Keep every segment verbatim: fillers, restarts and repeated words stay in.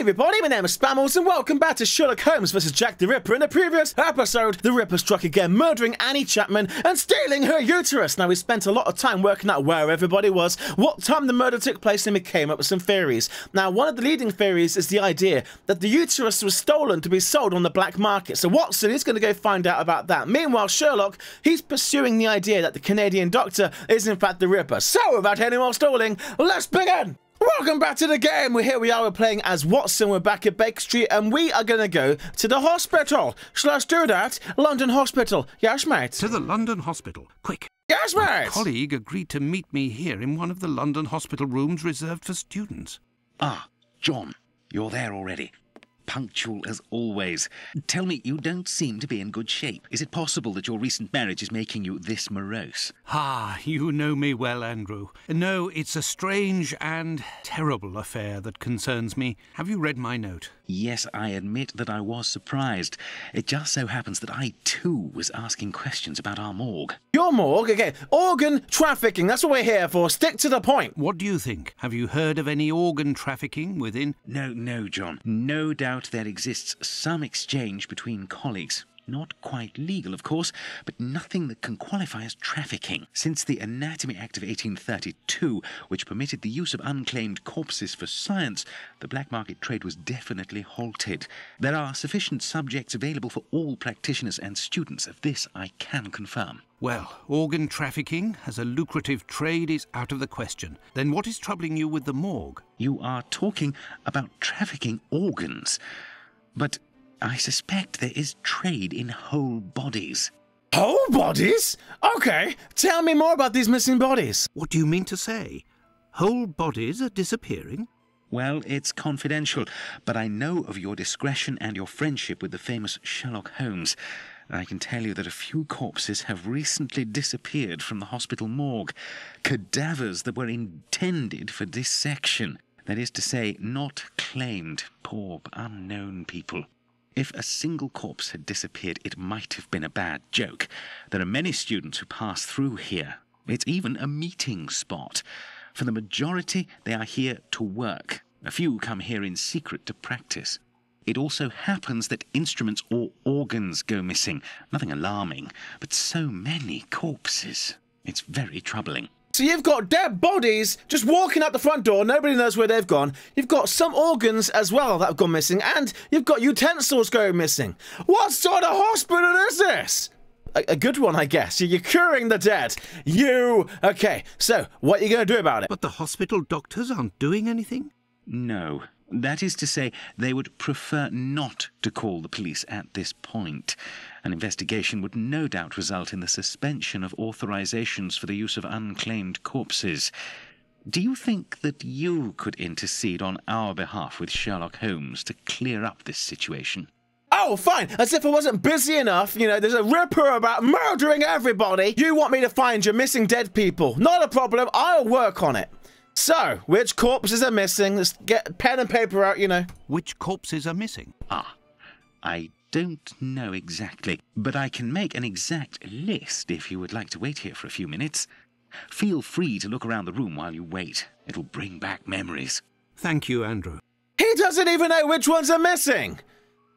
Hi everybody, my name is Spammals and welcome back to Sherlock Holmes versus Jack the Ripper. In the previous episode, the Ripper struck again, murdering Annie Chapman and stealing her uterus. Now, we spent a lot of time working out where everybody was, what time the murder took place, and we came up with some theories. Now, one of the leading theories is the idea that the uterus was stolen to be sold on the black market. So Watson is going to go find out about that. Meanwhile, Sherlock, he's pursuing the idea that the Canadian doctor is in fact the Ripper. So, without any more stalling, let's begin! Welcome back to the game. We're here. We are. We're playing as Watson. We're back at Baker Street, and we are going to go to the hospital. Shall I do that? London Hospital. Yes, mate. To the London Hospital. Quick. Yes, mate. My colleague agreed to meet me here in one of the London Hospital rooms reserved for students. Ah, John, you're there already. Punctual as always. Tell me, you don't seem to be in good shape. Is it possible that your recent marriage is making you this morose? Ah, you know me well, Andrew. No, it's a strange and terrible affair that concerns me. Have you read my note? Yes, I admit that I was surprised. It just so happens that I, too, was asking questions about our morgue. Your morgue? Okay, organ trafficking. That's what we're here for. Stick to the point. What do you think? Have you heard of any organ trafficking within? No, no, John. No doubt there exists some exchange between colleagues. Not quite legal, of course, but nothing that can qualify as trafficking. Since the Anatomy Act of eighteen thirty-two, which permitted the use of unclaimed corpses for science, the black market trade was definitely halted. There are sufficient subjects available for all practitioners and students. Of this, I can confirm. Well, organ trafficking as a lucrative trade is out of the question. Then what is troubling you with the morgue? You are talking about trafficking organs, but I suspect there is trade in whole bodies. Whole bodies? Okay, tell me more about these missing bodies. What do you mean to say? Whole bodies are disappearing? Well, it's confidential, but I know of your discretion and your friendship with the famous Sherlock Holmes. I can tell you that a few corpses have recently disappeared from the hospital morgue. Cadavers that were intended for dissection. That is to say, not claimed, poor, unknown people. If a single corpse had disappeared, it might have been a bad joke. There are many students who pass through here. It's even a meeting spot. For the majority, they are here to work. A few come here in secret to practice. It also happens that instruments or organs go missing. Nothing alarming, but so many corpses. It's very troubling. So you've got dead bodies just walking out the front door. Nobody knows where they've gone. You've got some organs as well that have gone missing, and you've got utensils going missing. What sort of hospital is this? A, a good one, I guess. You're curing the dead. You... Okay, so what are you going to do about it? But the hospital doctors aren't doing anything? No. That is to say, they would prefer not to call the police at this point. An investigation would no doubt result in the suspension of authorizations for the use of unclaimed corpses. Do you think that you could intercede on our behalf with Sherlock Holmes to clear up this situation? Oh, fine. As if I wasn't busy enough. You know, there's a Ripper about murdering everybody. You want me to find your missing dead people. Not a problem. I'll work on it. So, which corpses are missing? Let's get pen and paper out, you know. Which corpses are missing? Ah, I don't know exactly, but I can make an exact list if you would like to wait here for a few minutes. Feel free to look around the room while you wait. It'll bring back memories. Thank you, Andrew. He doesn't even know which ones are missing!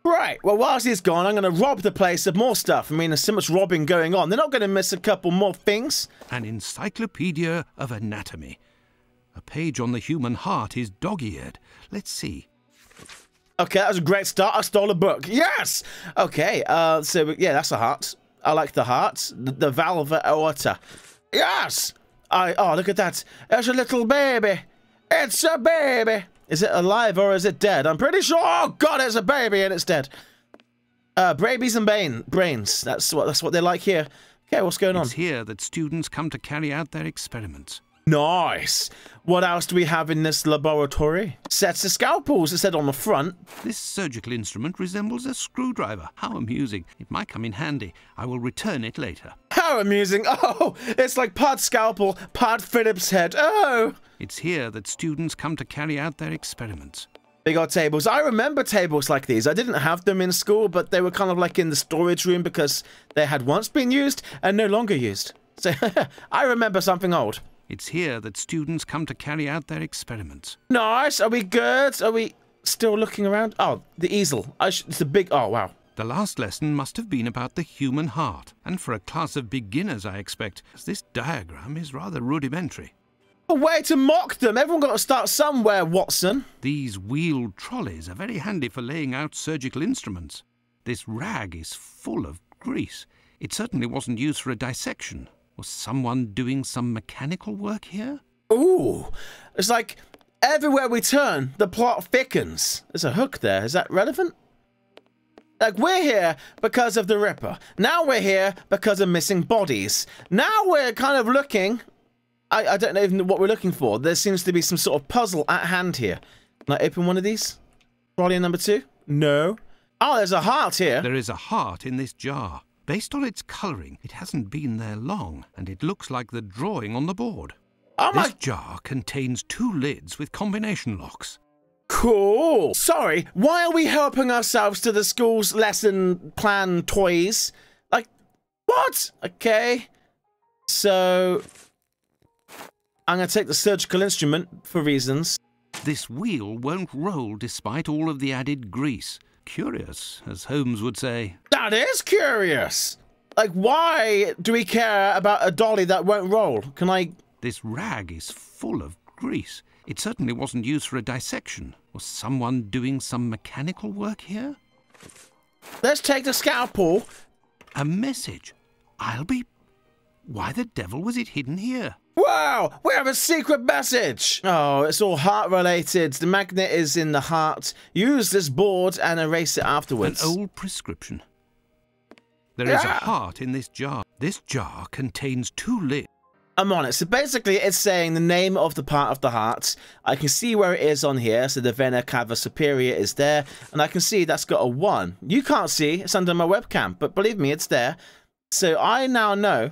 Right, well, whilst he's gone, I'm going to rob the place of more stuff. I mean, there's so much robbing going on. They're not going to miss a couple more things. An Encyclopedia of Anatomy. A page on the human heart is dog-eared. Let's see. Okay, that was a great start. I stole a book. Yes! Okay, uh, so, yeah, that's a heart. I like the heart. The, the valve aorta. Yes! I, oh, look at that. It's a little baby. It's a baby. Is it alive or is it dead? I'm pretty sure. Oh, God, it's a baby and it's dead. Uh, babies and brain, brains. That's what, that's what they like here. Okay, what's going on? It's here that students come to carry out their experiments. Nice! What else do we have in this laboratory? Sets of scalpels, it said on the front. This surgical instrument resembles a screwdriver. How amusing. It might come in handy. I will return it later. How amusing! Oh, it's like part scalpel, part Phillips head. Oh! It's here that students come to carry out their experiments. They got tables. I remember tables like these. I didn't have them in school, but they were kind of like in the storage room because they had once been used and no longer used. So, I remember something old. It's here that students come to carry out their experiments. Nice! Are we good? Are we... still looking around? Oh, the easel. I sh it's a big... Oh, wow. The last lesson must have been about the human heart. And for a class of beginners, I expect, as this diagram is rather rudimentary. A way to mock them! Everyone got to start somewhere, Watson. These wheeled trolleys are very handy for laying out surgical instruments. This rag is full of grease. It certainly wasn't used for a dissection. Was someone doing some mechanical work here? Ooh, it's like everywhere we turn, the plot thickens. There's a hook there. Is that relevant? Like, we're here because of the Ripper. Now we're here because of missing bodies. Now we're kind of looking... I, I don't know even what we're looking for. There seems to be some sort of puzzle at hand here. Can I open one of these? Trolley number two? No. Oh, there's a heart here. There is a heart in this jar. Based on its colouring, it hasn't been there long, and it looks like the drawing on the board. Oh my... This jar contains two lids with combination locks. Cool. Sorry, why are we helping ourselves to the school's lesson plan toys? Like, what? Okay. So, I'm going to take the surgical instrument for reasons. This wheel won't roll despite all of the added grease. Curious, as Holmes would say. That is curious! Like, why do we care about a dolly that won't roll? Can I... This rag is full of grease. It certainly wasn't used for a dissection. Was someone doing some mechanical work here? Let's take the scalpel. A message. I'll be... Why the devil was it hidden here? Wow! We have a secret message! Oh, it's all heart-related. The magnet is in the heart. Use this board and erase it afterwards. An old prescription. There yeah. is a heart in this jar. This jar contains two lids. I'm on it. So basically it's saying the name of the part of the heart. I can see where it is on here. So the vena cava superior is there. And I can see that's got a one. You can't see. It's under my webcam. But believe me, it's there. So I now know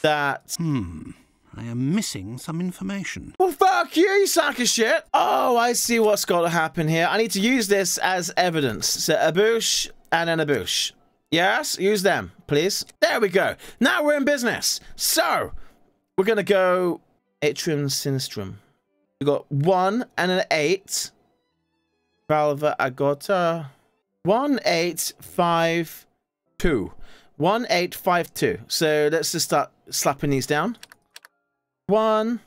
that... Hmm... I am missing some information. Well, fuck you, you sack of shit. Oh, I see what's got to happen here. I need to use this as evidence. So a bush and then a bush. Yes, use them, please. There we go. Now we're in business. So, we're going to go atrium sinistrum. We've got one and an eight. Valva agota. One, eight, five, two. One, eight, five, two. So, let's just start slapping these down. One.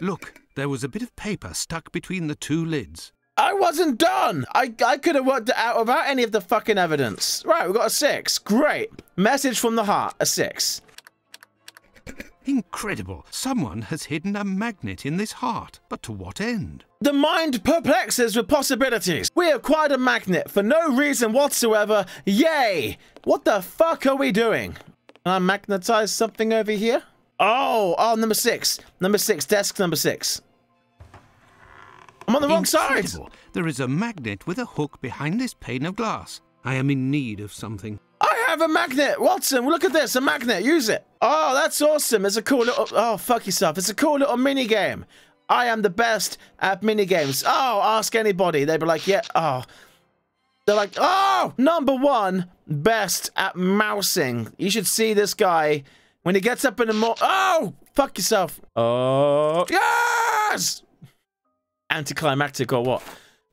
Look, there was a bit of paper stuck between the two lids. I wasn't done! I, I could have worked it out without any of the fucking evidence. Right, we've got a six. Great. Message from the heart, a six. Incredible. Someone has hidden a magnet in this heart. But to what end? The mind perplexes with possibilities. We acquired a magnet for no reason whatsoever. Yay! What the fuck are we doing? Can I magnetize something over here? Oh, oh, number six. Number six, desk number six. I'm on the wrong side. There is a magnet with a hook behind this pane of glass. I am in need of something. I have a magnet, Watson. Look at this, a magnet. Use it. Oh, that's awesome. It's a cool little... Oh, fuck yourself. It's a cool little mini-game. I am the best at mini-games. Oh, ask anybody. They'd be like, yeah, oh... They're like, oh, number one, best at mousing. You should see this guy when he gets up in the morning. Oh, fuck yourself. Oh, yes! Anticlimactic or what?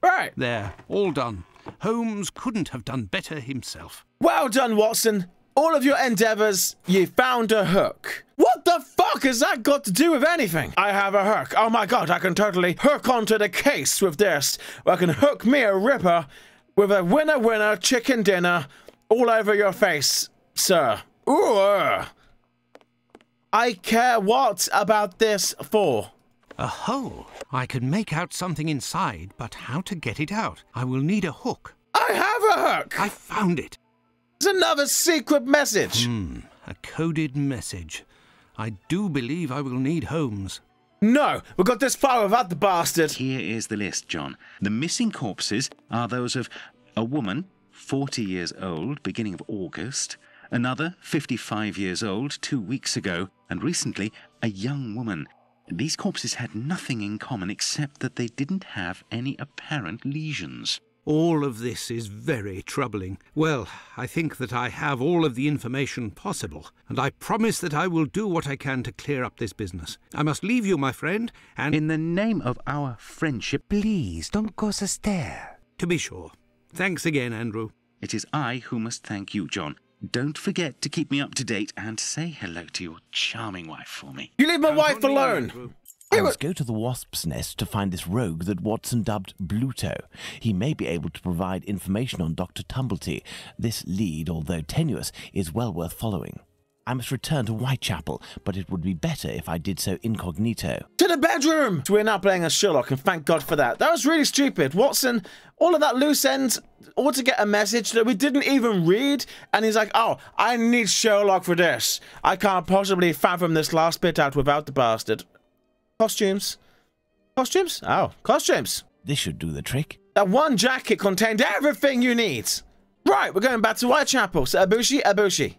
Right. There, all done. Holmes couldn't have done better himself. Well done, Watson. All of your endeavors, you found a hook. What the fuck has that got to do with anything? I have a hook. Oh my God, I can totally hook onto the case with this. I can hook me a Ripper. With a winner, winner, chicken dinner all over your face, sir. Ooh, uh. I care what about this for? A hole. I could make out something inside, but how to get it out? I will need a hook. I have a hook! I found it. There's another secret message. Hmm, a coded message. I do believe I will need Holmes. No, we got this far without the bastard. Here is the list, John. The missing corpses are those of a woman, forty years old, beginning of August, another fifty-five years old, two weeks ago, and recently a young woman. These corpses had nothing in common except that they didn't have any apparent lesions. All of this is very troubling. Well, I think that I have all of the information possible, and I promise that I will do what I can to clear up this business. I must leave you, my friend, and... In the name of our friendship, please don't cause a stare. To be sure. Thanks again, Andrew. It is I who must thank you, John. Don't forget to keep me up to date and say hello to your charming wife for me. You leave my and wife alone! You, I must go to the Wasp's Nest to find this rogue that Watson dubbed Bluto. He may be able to provide information on Doctor Tumblety. This lead, although tenuous, is well worth following. I must return to Whitechapel, but it would be better if I did so incognito. To the bedroom! We're now playing as Sherlock, and thank God for that. That was really stupid. Watson, all of that loose end, or to get a message that we didn't even read, and he's like, oh, I need Sherlock for this. I can't possibly fathom this last bit out without the bastard. Costumes. Costumes? Oh, costumes. This should do the trick. That one jacket contained everything you need. Right, we're going back to Whitechapel. So, Abushi, Abushi.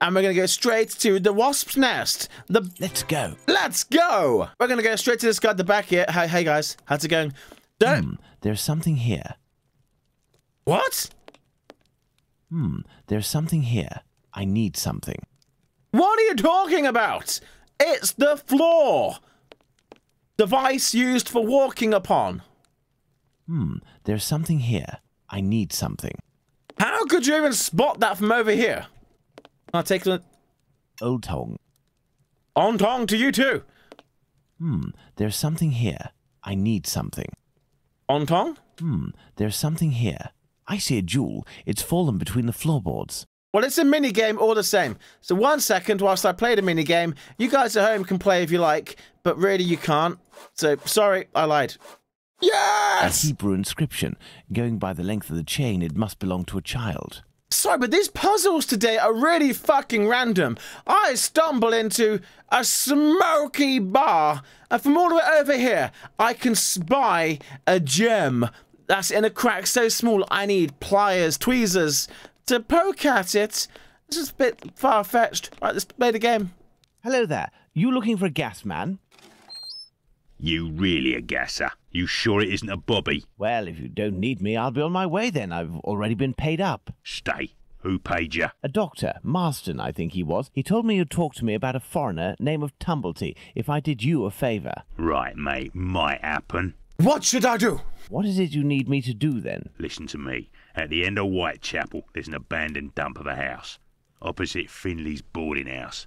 And we're going to go straight to the Wasp's Nest. The Let's go. Let's go. We're going to go straight to this guy at the back here. Hey, hey guys. How's it going? Don't... Hmm, there's something here. What? Hmm, there's something here. I need something. What are you talking about? It's the floor. Device used for walking upon. Hmm, there's something here. I need something. How could you even spot that from over here? I'll take the... Old Tong. On Tong to you too. Hmm, there's something here. I need something. On Tong? Hmm, there's something here. I see a jewel. It's fallen between the floorboards. Well, it's a minigame all the same. So one second whilst I play the minigame, you guys at home can play if you like, but really you can't. So, sorry, I lied. Yes! A Hebrew inscription. Going by the length of the chain, it must belong to a child. Sorry, but these puzzles today are really fucking random. I stumble into a smoky bar, and from all the way over here, I can spy a gem that's in a crack so small I need pliers, tweezers to poke at it. This is a bit far-fetched. Right, let's play the game. Hello there. You looking for a gas man? You really a gasser? You sure it isn't a bobby? Well, if you don't need me, I'll be on my way then. I've already been paid up. Stay. Who paid you? A doctor. Marston, I think he was. He told me you'd talk to me about a foreigner named of Tumblety, if I did you a favour. Right, mate. Might happen. What should I do? What is it you need me to do then? Listen to me. At the end of Whitechapel, there's an abandoned dump of a house. Opposite Finley's boarding house.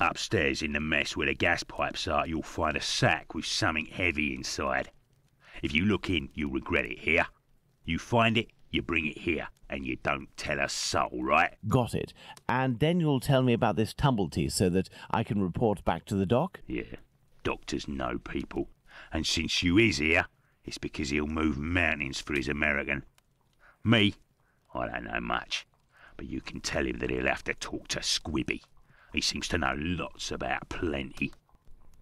Upstairs in the mess where the gas pipes are, you'll find a sack with something heavy inside. If you look in, you'll regret it here. You find it, you bring it here, and you don't tell a soul, right? Got it. And then you'll tell me about this Tumblety so that I can report back to the doc? Yeah. Doctors know people. And since you is here, it's because he'll move mountains for his American. Me? I don't know much. But you can tell him that he'll have to talk to Squibby. He seems to know lots about plenty.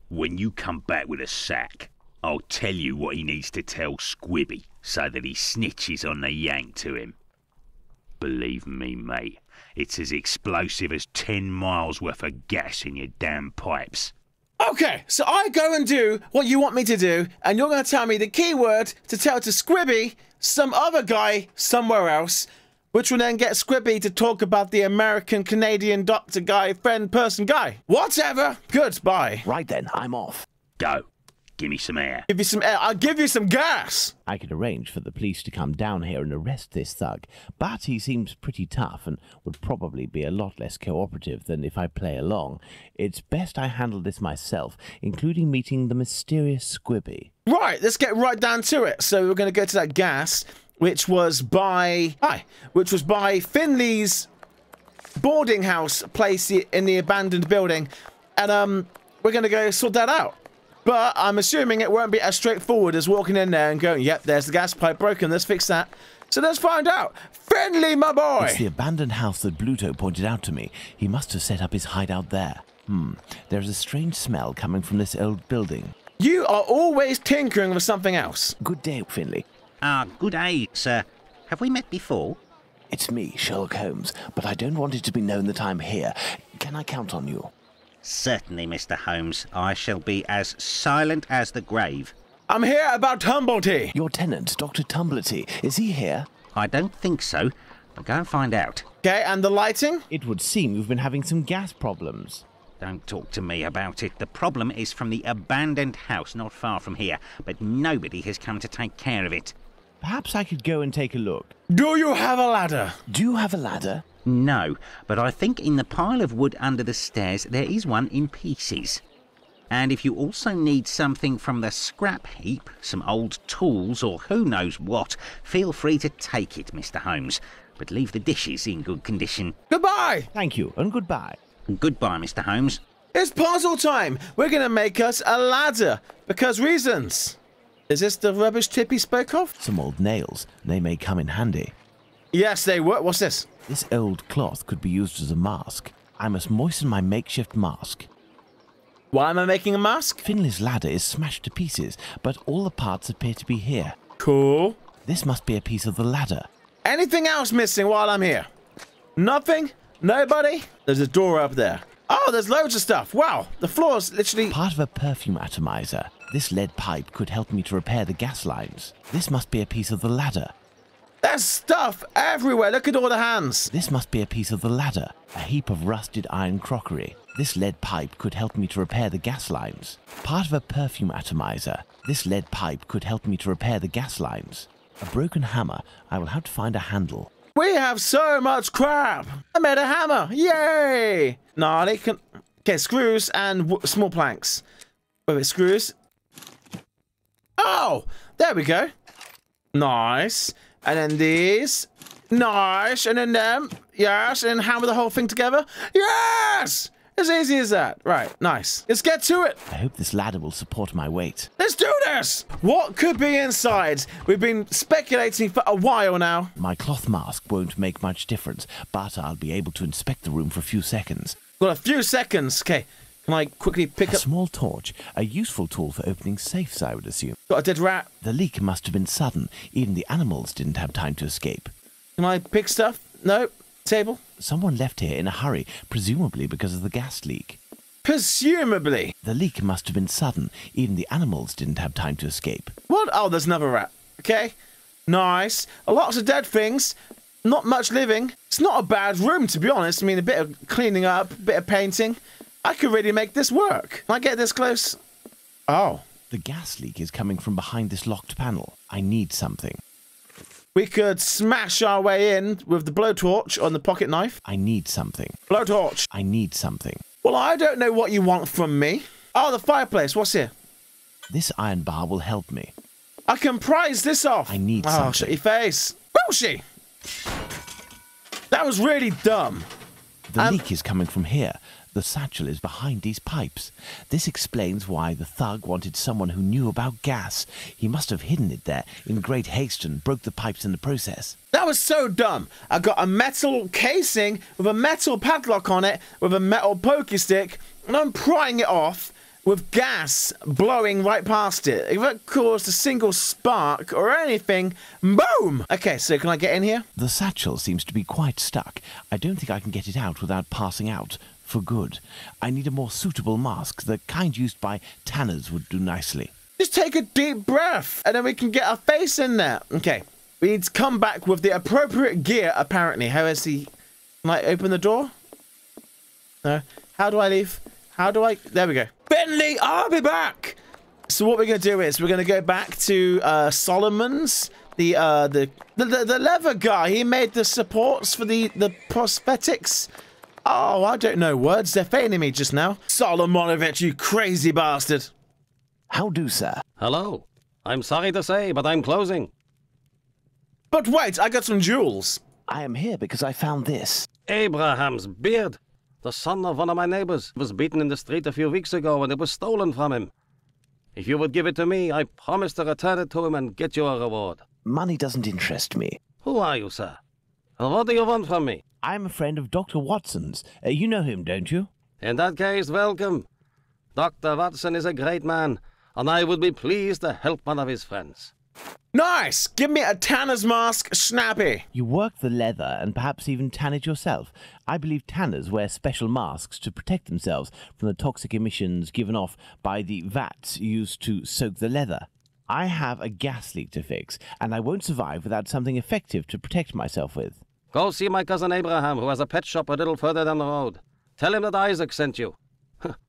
When you come back with a sack, I'll tell you what he needs to tell Squibby so that he snitches on the yank to him. Believe me, mate, it's as explosive as ten miles worth of gas in your damn pipes. Okay, so I go and do what you want me to do, and you're going to tell me the key word to tell to Squibby, some other guy somewhere else, which will then get Squibby to talk about the American-Canadian doctor guy, friend, person guy. Whatever. Goodbye. Right then, I'm off. Go. Give me some air. Give you some air. I'll give you some gas. I could arrange for the police to come down here and arrest this thug, but he seems pretty tough and would probably be a lot less cooperative than if I play along. It's best I handle this myself, including meeting the mysterious Squibby. Right, let's get right down to it. So we're going to go to that gas... Which was by hi, which was by Finley's boarding house place in the abandoned building, and um, we're gonna go sort that out. But I'm assuming it won't be as straightforward as walking in there and going, "Yep, there's the gas pipe broken. Let's fix that." So let's find out. Finley, my boy. It's the abandoned house that Bluto pointed out to me. He must have set up his hideout there. Hmm. There's a strange smell coming from this old building. You are always tinkering with something else. Good day, Finley. Ah, good day, sir. Have we met before? It's me, Sherlock Holmes, but I don't want it to be known that I'm here. Can I count on you? Certainly, Mister Holmes. I shall be as silent as the grave. I'm here about Tumblety. Your tenant, Doctor Tumblety, is he here? I don't think so. I'll go and find out. Okay, and the lighting? It would seem you've been having some gas problems. Don't talk to me about it. The problem is from the abandoned house not far from here, but nobody has come to take care of it. Perhaps I could go and take a look. Do you have a ladder? Do you have a ladder? No, but I think in the pile of wood under the stairs there is one in pieces. And if you also need something from the scrap heap, some old tools or who knows what, feel free to take it, Mister Holmes. But leave the dishes in good condition. Goodbye! Thank you, and goodbye. Goodbye, Mister Holmes. It's puzzle time! We're gonna make us a ladder, because reasons. Is this the rubbish tip he spoke of? Some old nails. They may come in handy. Yes, they were. What's this? This old cloth could be used as a mask. I must moisten my makeshift mask. Why am I making a mask? Finley's ladder is smashed to pieces, but all the parts appear to be here. Cool. This must be a piece of the ladder. Anything else missing while I'm here? Nothing? Nobody? There's a door up there. Oh, there's loads of stuff. Wow, the floor's literally... Part of a perfume atomizer. This lead pipe could help me to repair the gas lines. This must be a piece of the ladder. There's stuff everywhere. Look at all the hands. This must be a piece of the ladder. A heap of rusted iron crockery. This lead pipe could help me to repair the gas lines. Part of a perfume atomizer. This lead pipe could help me to repair the gas lines. A broken hammer. I will have to find a handle. We have so much crap. I made a hammer. Yay! Nah, they can... Okay, screws and w small planks. Wait, wait, screws. Oh! There we go. Nice. And then these. Nice. And then them. Yes. And hammer the whole thing together. Yes! As easy as that. Right, nice. Let's get to it. I hope this ladder will support my weight. Let's do this! What could be inside? We've been speculating for a while now. My cloth mask won't make much difference, but I'll be able to inspect the room for a few seconds. Well, a few seconds. Okay, can I quickly pick up... A small torch, a useful tool for opening safes, I would assume. Got a dead rat. The leak must have been sudden. Even the animals didn't have time to escape. Can I pick stuff? No. Table. Someone left here in a hurry, presumably because of the gas leak. Presumably. The leak must have been sudden. Even the animals didn't have time to escape. What? Oh, there's another rat. Okay. Nice. Lots of dead things. Not much living. It's not a bad room, to be honest. I mean, a bit of cleaning up, a bit of painting. I could really make this work. Can I get this close? Oh. The gas leak is coming from behind this locked panel. I need something. We could smash our way in with the blowtorch on the pocket knife. I need something. Blowtorch. I need something. Well, I don't know what you want from me. Oh, the fireplace. What's here? This iron bar will help me. I can prise this off. I need oh, something. Oh, shut your face. Bullshit! That was really dumb. The um, leak is coming from here. The satchel is behind these pipes. This explains why the thug wanted someone who knew about gas. He must have hidden it there in great haste and broke the pipes in the process. That was so dumb. I got a metal casing with a metal padlock on it with a metal pokey stick, and I'm prying it off with gas blowing right past it. If it caused a single spark or anything, boom! Okay, so can I get in here? The satchel seems to be quite stuck. I don't think I can get it out without passing out. For good. I need a more suitable mask. The kind used by tanners would do nicely. Just take a deep breath and then we can get our face in there. Okay. We need to come back with the appropriate gear, apparently. How is he? Can I open the door? No. How do I leave? How do I? There we go. Finley, I'll be back! So what we're going to do is we're going to go back to uh, Solomon's. The, uh, the, the, the, the leather guy. He made the supports for the, the prosthetics. Oh, I don't know words. They're failing me just now. Solomonovich, you crazy bastard. How do, sir? Hello. I'm sorry to say, but I'm closing. But wait, I got some jewels. I am here because I found this. Abraham's beard. The son of one of my neighbors was beaten in the street a few weeks ago and it was stolen from him. If you would give it to me, I promise to return it to him and get you a reward. Money doesn't interest me. Who are you, sir? And what do you want from me? I'm a friend of Doctor Watson's. Uh, you know him, don't you? In that case, welcome. Doctor Watson is a great man, and I would be pleased to help one of his friends. Nice! Give me a tanner's mask, snappy. You work the leather and perhaps even tan it yourself. I believe tanners wear special masks to protect themselves from the toxic emissions given off by the vats used to soak the leather. I have a gas leak to fix, and I won't survive without something effective to protect myself with. Go see my cousin Abraham, who has a pet shop a little further down the road. Tell him that Isaac sent you.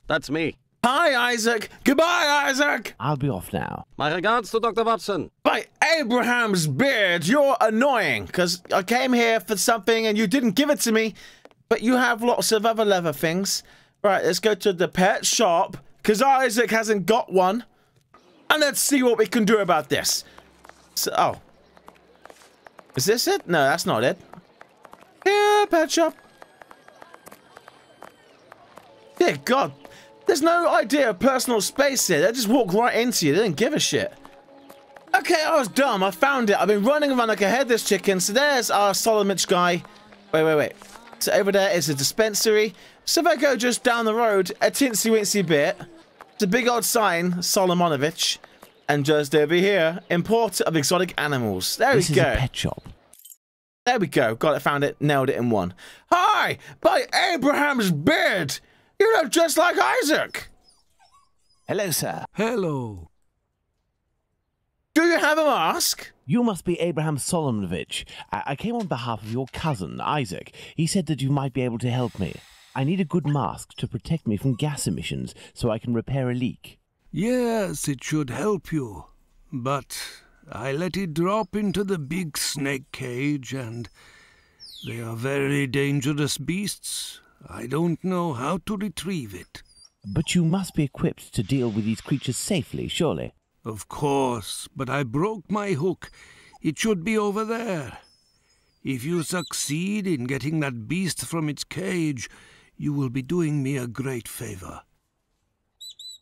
That's me. Hi, Isaac. Goodbye, Isaac. I'll be off now. My regards to Doctor Watson. By Abraham's beard, you're annoying, because I came here for something and you didn't give it to me, but you have lots of other leather things. Right, let's go to the pet shop, because Isaac hasn't got one. And let's see what we can do about this. So, oh. Is this it? No, that's not it. Yeah, pet shop. Dear God. There's no idea of personal space here. They just walk right into you. They didn't give a shit. Okay, I was dumb. I found it. I've been running around like I had this chicken. So there's our Solomonovich guy. Wait, wait, wait. So over there is a dispensary. So if I go just down the road, a tinsy-wincy bit. It's a big old sign, Solomonovich. And just over here, importer of exotic animals. There this we go. This is a pet shop. There we go. Got it, found it, nailed it in one. Hi! By Abraham's beard! You look just like Isaac! Hello, sir. Hello. Do you have a mask? You must be Abraham Solomonovich. I, I came on behalf of your cousin, Isaac. He said that you might be able to help me. I need a good mask to protect me from gas emissions so I can repair a leak. Yes, it should help you. But I let it drop into the big snake cage, and they are very dangerous beasts. I don't know how to retrieve it. But you must be equipped to deal with these creatures safely, surely? Of course, but I broke my hook. It should be over there. If you succeed in getting that beast from its cage, you will be doing me a great favour.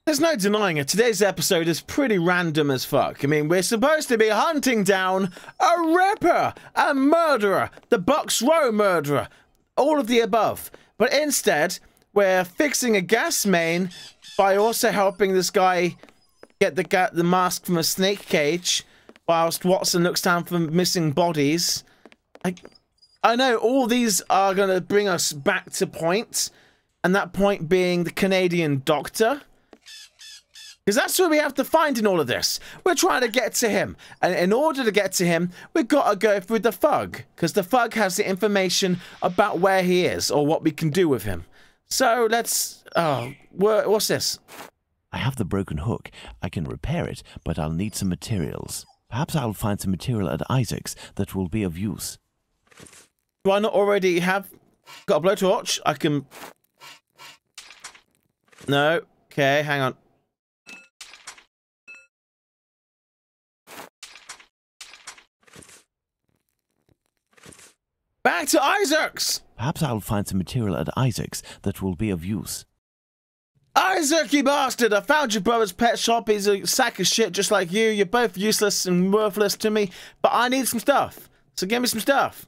There's no denying it. Today's episode is pretty random as fuck. I mean, we're supposed to be hunting down a ripper, a murderer, the Bucks Row murderer, all of the above. But instead, we're fixing a gas main by also helping this guy get the ga the mask from a snake cage, whilst Watson looks down for missing bodies. I, I know all these are going to bring us back to point, and that point being the Canadian doctor. Because that's what we have to find in all of this. We're trying to get to him. And in order to get to him, we've got to go through the thug. Because the thug has the information about where he is or what we can do with him. So let's... Oh, what's this? I have the broken hook. I can repair it, but I'll need some materials. Perhaps I'll find some material at Isaac's that will be of use. Do I not already have... Got a blowtorch? I can... No. Okay, hang on. Back to Isaac's! Perhaps I'll find some material at Isaac's that will be of use. Isaac, you bastard! I found your brother's pet shop. He's a sack of shit just like you. You're both useless and worthless to me. But I need some stuff. So give me some stuff.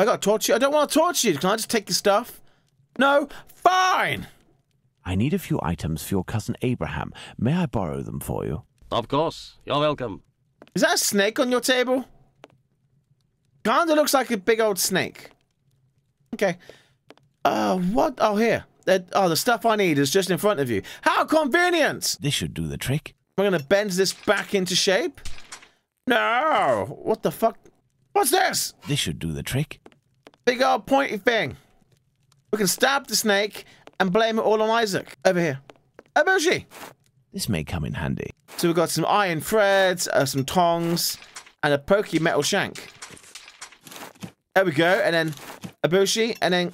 I gotta torture you. I don't want to torture you. Can I just take your stuff? No? Fine! I need a few items for your cousin Abraham. May I borrow them for you? Of course. You're welcome. Is that a snake on your table? Kinda looks like a big old snake. Okay. Uh, what? Oh, here. They're, oh, the stuff I need is just in front of you. How convenient! This should do the trick. We're gonna bend this back into shape? No! What the fuck? What's this? This should do the trick. Big old pointy thing. We can stab the snake and blame it all on Isaac. Over here. Abushi! This may come in handy. So we've got some iron threads, uh, some tongs, and a pokey metal shank. There we go, and then Ibushi, and then...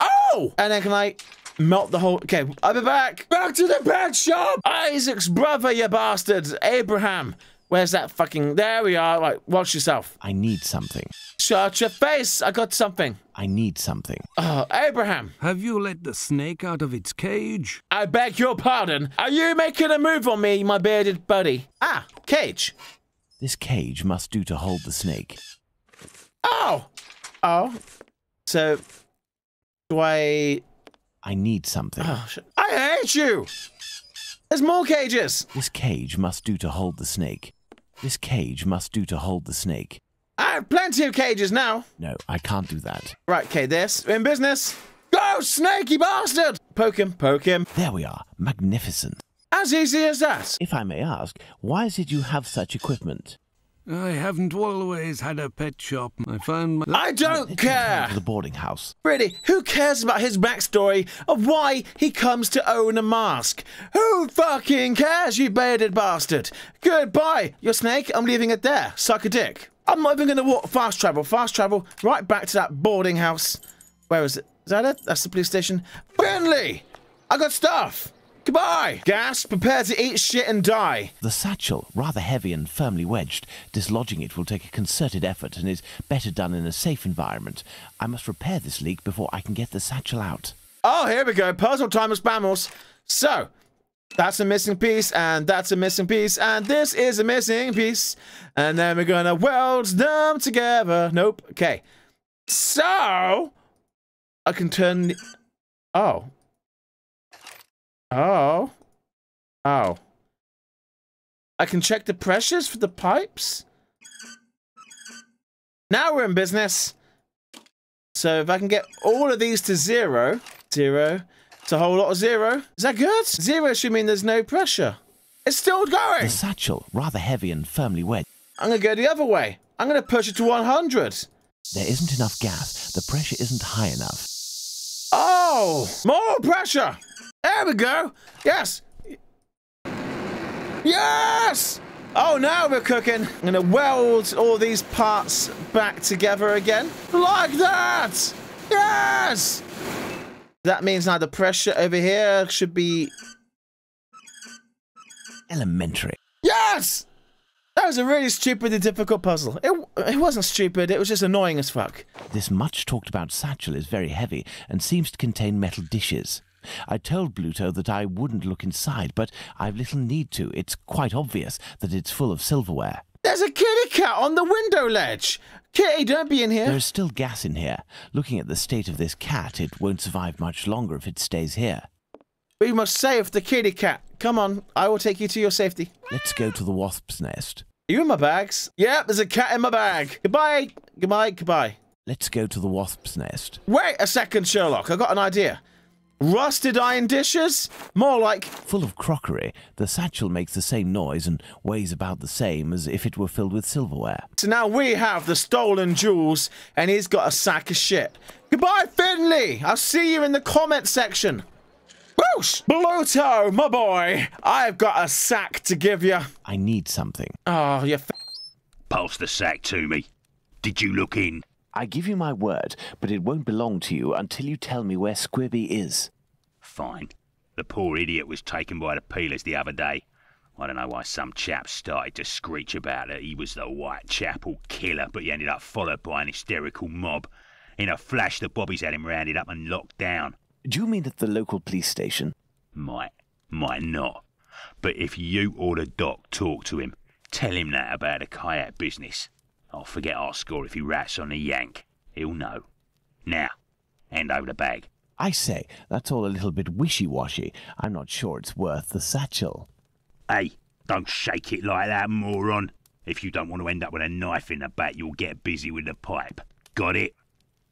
Oh! And then can I melt the whole... Okay, I'll be back! Back to the pet shop! Isaac's brother, you bastard! Abraham! Where's that fucking... There we are, right, watch yourself. I need something. Shut your face! I got something. I need something. Oh, Abraham! Have you let the snake out of its cage? I beg your pardon! Are you making a move on me, my bearded buddy? Ah, cage. This cage must do to hold the snake. Oh! Oh. So, do I... I need something. Oh, shit. I hate you! There's more cages! This cage must do to hold the snake. This cage must do to hold the snake. I have plenty of cages now! No, I can't do that. Right, okay, this. We're in business. Go, snakey bastard! Poke him, poke him. There we are. Magnificent. As easy as that. If I may ask, why did you have such equipment? I haven't always had a pet shop. I found my... I don't care! ...to the boarding house. Really, who cares about his backstory of why he comes to own a mask? Who fucking cares, you bearded bastard? Goodbye, your snake. I'm leaving it there. Suck a dick. I'm not even going to walk fast travel. Fast travel right back to that boarding house. Where is it? Is that it? That's the police station. Finley! I got stuff! Goodbye! Gas, prepare to eat shit and die. The satchel, rather heavy and firmly wedged. Dislodging it will take a concerted effort and is better done in a safe environment. I must repair this leak before I can get the satchel out. Oh, here we go. Puzzle time with Spammals. So, that's a missing piece, and that's a missing piece, and this is a missing piece. And then we're gonna weld them together. Nope. Okay. So, I can turn the... Oh. Oh. Oh. I can check the pressures for the pipes? Now we're in business. So if I can get all of these to zero. Zero. It's a whole lot of zero. Is that good? Zero should mean there's no pressure. It's still going. The satchel, rather heavy and firmly wedged. I'm going to go the other way. I'm going to push it to one hundred. There isn't enough gas. The pressure isn't high enough. Oh! More pressure! There we go! Yes! Yes! Oh, now we're cooking. I'm gonna weld all these parts back together again. Like that! Yes! That means now the pressure over here should be... elementary. Yes! That was a really stupid and difficult puzzle. It, it wasn't stupid, it was just annoying as fuck. This much talked about satchel is very heavy and seems to contain metal dishes. I told Bluto that I wouldn't look inside, but I've little need to. It's quite obvious that it's full of silverware. There's a kitty cat on the window ledge! Kitty, don't be in here! There is still gas in here. Looking at the state of this cat, it won't survive much longer if it stays here. We must save the kitty cat. Come on, I will take you to your safety. Let's go to the wasp's nest. Are you in my bags? Yep, there's a cat in my bag. Goodbye, goodbye, goodbye. Let's go to the wasp's nest. Wait a second, Sherlock. I got an idea. Rusted iron dishes? More like... Full of crockery, the satchel makes the same noise and weighs about the same as if it were filled with silverware. So now we have the stolen jewels, and he's got a sack of shit. Goodbye, Finley! I'll see you in the comment section. Whoosh! Bluto, my boy! I've got a sack to give you. I need something. Oh, you f... Pass the sack to me. Did you look in? I give you my word, but it won't belong to you until you tell me where Squibby is. Fine. The poor idiot was taken by the peelers the other day. I don't know why some chap started to screech about it. He was the Whitechapel killer, but he ended up followed by an hysterical mob. In a flash, the bobbies had him rounded up and locked down. Do you mean at the local police station? Might, might not. But if you or the doc talk to him, tell him that about the kayak business. I'll forget our score if he rats on a yank. He'll know. Now, hand over the bag. I say, that's all a little bit wishy-washy. I'm not sure it's worth the satchel. Hey, don't shake it like that, moron. If you don't want to end up with a knife in the back, you'll get busy with the pipe. Got it?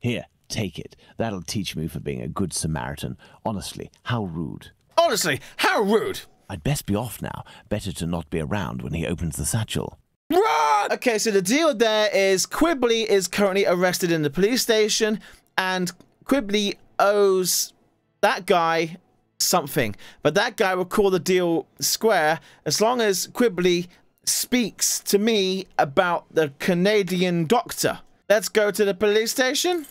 Here, take it. That'll teach me for being a good Samaritan. Honestly, how rude. Honestly, how rude! I'd best be off now. Better to not be around when he opens the satchel. Run! Okay, so the deal there is Quibbly is currently arrested in the police station, and Quibbly owes that guy something. But that guy will call the deal square as long as Quibbly speaks to me about the Canadian doctor. Let's go to the police station.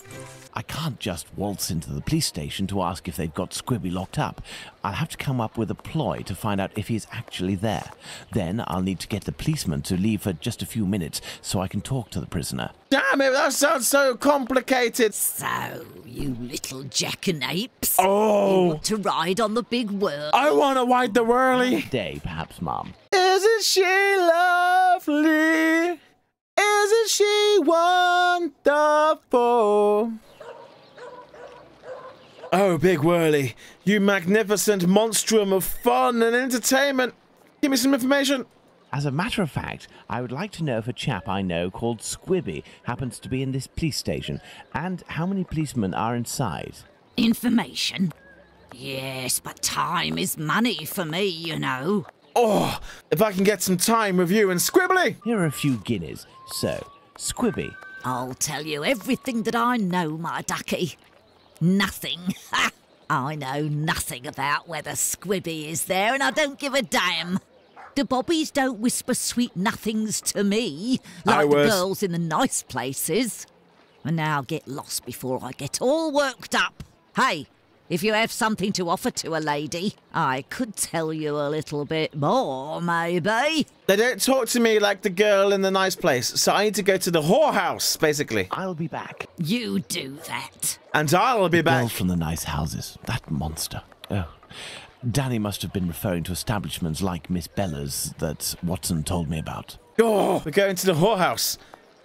I can't just waltz into the police station to ask if they've got Squibby locked up. I'll have to come up with a ploy to find out if he's actually there. Then I'll need to get the policeman to leave for just a few minutes so I can talk to the prisoner. Damn it, that sounds so complicated. So, you little jackanapes. Oh. You want to ride on the big whirl? I want to ride the whirly. One day, perhaps, Mum. Isn't she lovely? Isn't she wonderful? Oh, Big Whirly, you magnificent monstrum of fun and entertainment. Give me some information. As a matter of fact, I would like to know if a chap I know called Squibby happens to be in this police station, and how many policemen are inside. Information. Yes, but time is money for me, you know. Oh, if I can get some time with you and Squibbly! Here are a few guineas. So, Squibby. I'll tell you everything that I know, my ducky. Nothing. Ha! I know nothing about whether Squibby is there, and I don't give a damn. The bobbies don't whisper sweet nothings to me, like the girls in the nice places. And now I'll get lost before I get all worked up. Hey, if you have something to offer to a lady, I could tell you a little bit more, maybe. They don't talk to me like the girl in the nice place, so I need to go to the whorehouse, basically. I'll be back. You do that. And I'll be back. The girl from the nice houses, that monster. Oh. Danny must have been referring to establishments like Miss Bella's that Watson told me about. Oh, we're going to the whorehouse.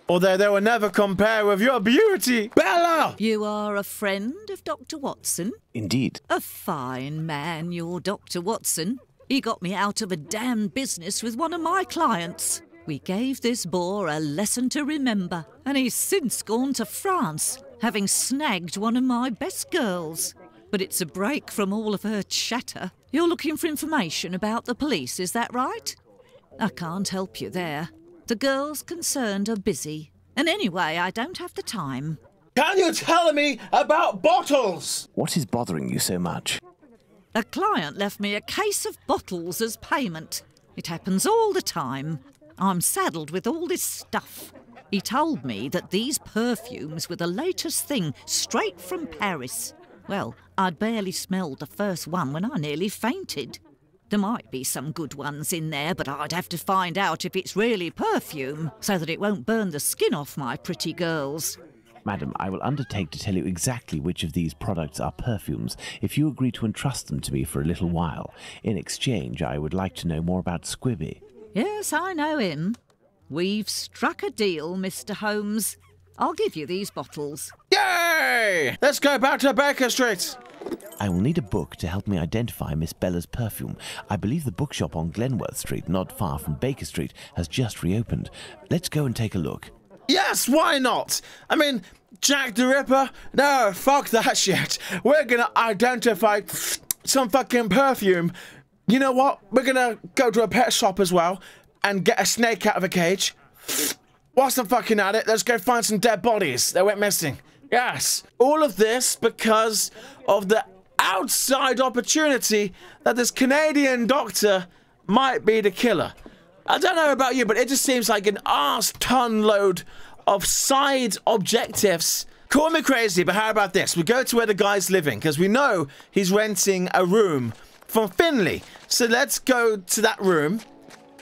Although they will never compare with your beauty, Bella! You are a friend of Doctor Watson? Indeed. A fine man, your Doctor Watson. He got me out of a damn business with one of my clients. We gave this boar a lesson to remember, and he's since gone to France, having snagged one of my best girls. But it's a break from all of her chatter. You're looking for information about the police, is that right? I can't help you there. The girls concerned are busy. And anyway, I don't have the time. Can you tell me about bottles? What is bothering you so much? A client left me a case of bottles as payment. It happens all the time. I'm saddled with all this stuff. He told me that these perfumes were the latest thing, straight from Paris. Well, I'd barely smelled the first one when I nearly fainted. There might be some good ones in there, but I'd have to find out if it's really perfume, so that it won't burn the skin off my pretty girls. Madam, I will undertake to tell you exactly which of these products are perfumes, if you agree to entrust them to me for a little while. In exchange, I would like to know more about Squibby. Yes, I know him. We've struck a deal, Mister Holmes. I'll give you these bottles. Yay! Let's go back to Baker Street! I will need a book to help me identify Miss Bella's perfume. I believe the bookshop on Glenworth Street, not far from Baker Street, has just reopened. Let's go and take a look. Yes, why not? I mean, Jack the Ripper? No, fuck that shit. We're gonna identify some fucking perfume. You know what? We're gonna go to a pet shop as well and get a snake out of a cage. Whilst I'm fucking at it, let's go find some dead bodies. They went missing. Yes, all of this because of the outside opportunity that this Canadian doctor might be the killer. I don't know about you, but it just seems like an arse ton load of side objectives. Call me crazy, but how about this? We go to where the guy's living, because we know he's renting a room from Finley. So let's go to that room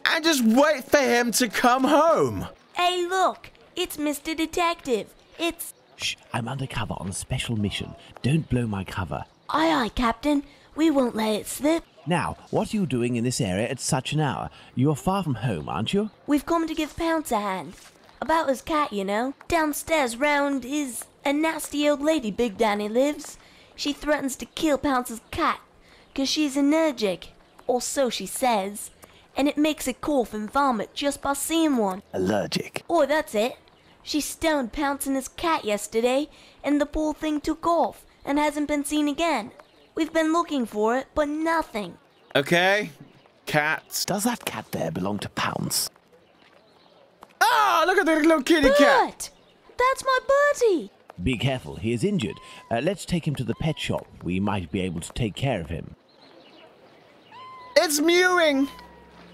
and just wait for him to come home. Hey, look, it's Mister Detective. It's... Shh, I'm undercover on a special mission. Don't blow my cover. Aye, aye, Captain. We won't let it slip. Now, what are you doing in this area at such an hour? You're far from home, aren't you? We've come to give Pounce a hand. About his cat, you know. Downstairs round is a nasty old lady Big Danny lives. She threatens to kill Pounce's cat, because she's allergic, or so she says. And it makes it cough and vomit just by seeing one. Allergic? Oh, that's it. She stoned Pounce and his cat yesterday, and the poor thing took off and hasn't been seen again. We've been looking for it, but nothing. Okay, cats. Does that cat there belong to Pounce? Ah, look at that little kitty Bert! Cat! That's my Bertie! Be careful, he is injured. Uh, let's take him to the pet shop. We might be able to take care of him. It's mewing!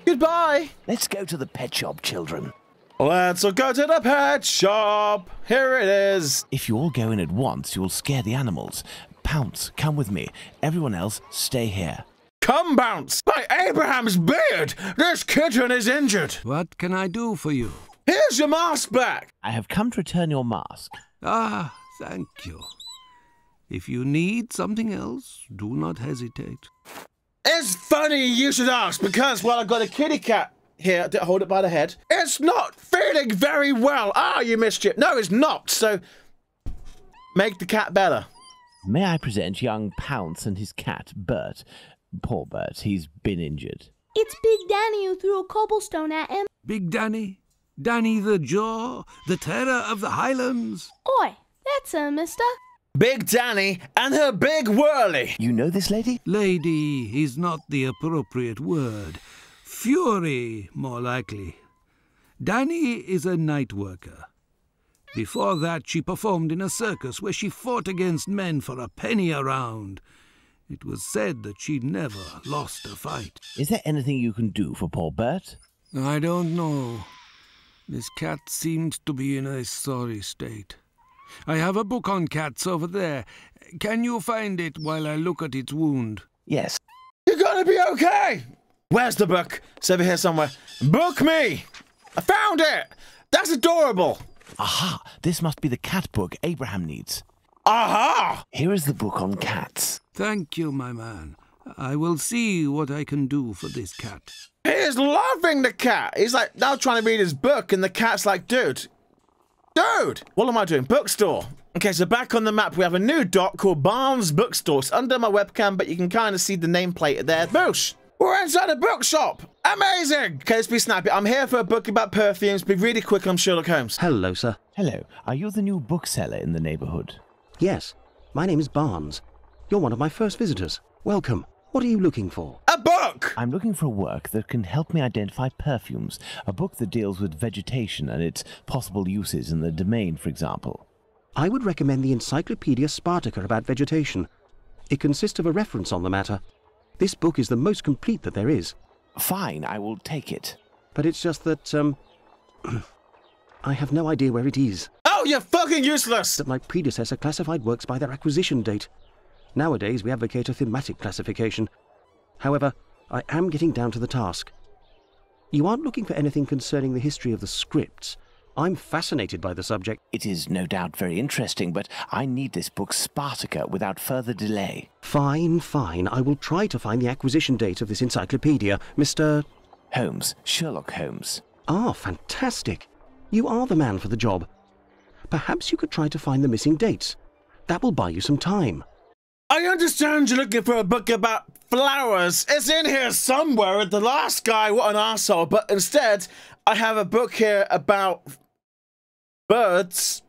Goodbye! Let's go to the pet shop, children. Let's go to the pet shop. Here it is. If you all go in at once, you'll scare the animals. Pounce, come with me. Everyone else, stay here. Come, Pounce! By Abraham's beard, this kitten is injured. What can I do for you? Here's your mask back. I have come to return your mask. Ah, thank you. If you need something else, do not hesitate. It's funny you should ask, because while I've got a kitty cat here, hold it by the head. It's not feeling very well. Ah, you mischief. No, it's not. So, make the cat better. May I present young Pounce and his cat, Bert. Poor Bert, he's been injured. It's Big Danny who threw a cobblestone at him. Big Danny? Danny the Jaw? The terror of the Highlands? Oi, that's him, mister. Big Danny and her big whirly. You know this lady? Lady is not the appropriate word. Fury, more likely. Danny is a night worker. Before that, she performed in a circus where she fought against men for a penny a round. It was said that she never lost a fight. Is there anything you can do for poor Bert? I don't know. This cat seems to be in a sorry state. I have a book on cats over there. Can you find it while I look at its wound? Yes. You're gonna be okay! Where's the book? It's over here somewhere. Book me! I found it! That's adorable! Aha! This must be the cat book Abraham needs. Aha! Here is the book on cats. Thank you, my man. I will see what I can do for this cat. He is loving the cat. He's like now trying to read his book, and the cat's like, dude, dude, what am I doing? Bookstore. Okay, so back on the map, we have a new dot called Barnes Bookstore. It's under my webcam, but you can kind of see the nameplate there. Boosh! We're inside a bookshop. Amazing! Okay, let's be snappy. I'm here for a book about perfumes. Be really quick. I'm Sherlock Holmes. Hello, sir. Hello. Are you the new bookseller in the neighborhood? Yes. My name is Barnes. You're one of my first visitors. Welcome. What are you looking for? A book! I'm looking for a work that can help me identify perfumes. A book that deals with vegetation and its possible uses in the domain, for example. I would recommend the Encyclopedia Spartica about vegetation. It consists of a reference on the matter. This book is the most complete that there is. Fine, I will take it. But it's just that, um... I have no idea where it is. Oh, you're fucking useless! That my predecessor classified works by their acquisition date. Nowadays, we advocate a thematic classification. However, I am getting down to the task. You aren't looking for anything concerning the history of the scripts. I'm fascinated by the subject. It is no doubt very interesting, but I need this book Spartica without further delay. Fine, fine. I will try to find the acquisition date of this encyclopedia, Mister Holmes, Sherlock Holmes. Ah, fantastic. You are the man for the job. Perhaps you could try to find the missing dates. That will buy you some time. I understand you're looking for a book about flowers. It's in here somewhere. The last guy, what an asshole. But instead, I have a book here about... birds.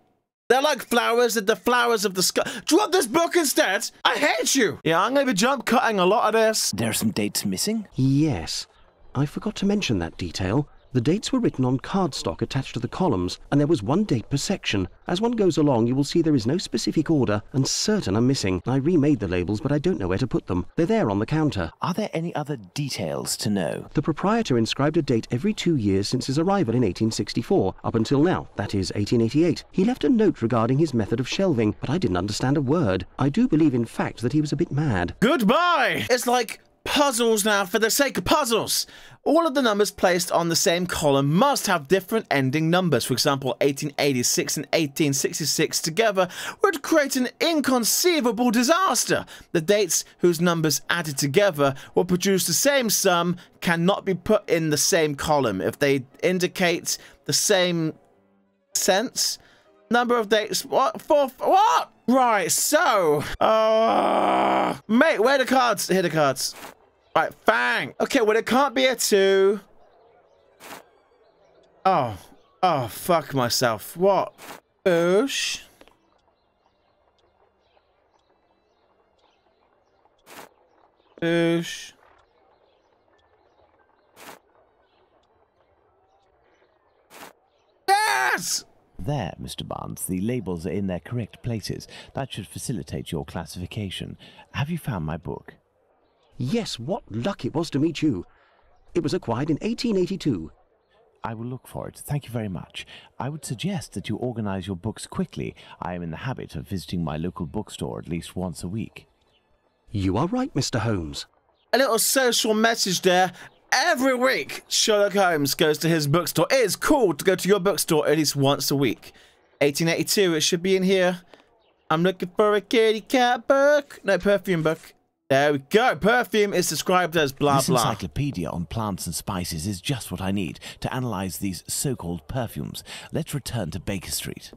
They're like flowers, they're the flowers of the sky. Drop this book instead. I hate you. Yeah, I'm going to be jump cutting a lot of this. There are some dates missing? Yes. I forgot to mention that detail. The dates were written on cardstock attached to the columns, and there was one date per section. As one goes along, you will see there is no specific order, and certain are missing. I remade the labels, but I don't know where to put them. They're there on the counter. Are there any other details to know? The proprietor inscribed a date every two years since his arrival in eighteen sixty-four, up until now, that is, eighteen eighty-eight. He left a note regarding his method of shelving, but I didn't understand a word. I do believe, in fact, that he was a bit mad. Goodbye! It's like... puzzles now, for the sake of puzzles. All of the numbers placed on the same column must have different ending numbers. For example, eighteen eighty-six and eighteen sixty-six together would create an inconceivable disaster. The dates whose numbers added together will produce the same sum cannot be put in the same column if they indicate the same sense. Number of dates, what, for, what? Right, so, uh, mate, where are the cards? Here are the cards. Right, fang. Okay, well, it can't be a two. Oh, oh, fuck myself. What? Oosh. Oosh. Yes! There, Mister Barnes, the labels are in their correct places. That should facilitate your classification. Have you found my book? Yes, what luck it was to meet you. It was acquired in eighteen eighty-two. I will look for it. Thank you very much. I would suggest that you organize your books quickly. I am in the habit of visiting my local bookstore at least once a week. You are right, Mister Holmes. A little social message there. Every week, Sherlock Holmes goes to his bookstore. It is cool to go to your bookstore at least once a week. eighteen eighty-two, it should be in here. I'm looking for a kitty cat book. No, perfume book. There we go. Perfume is described as blah, this blah. This encyclopedia on plants and spices is just what I need to analyze these so-called perfumes. Let's return to Baker Street.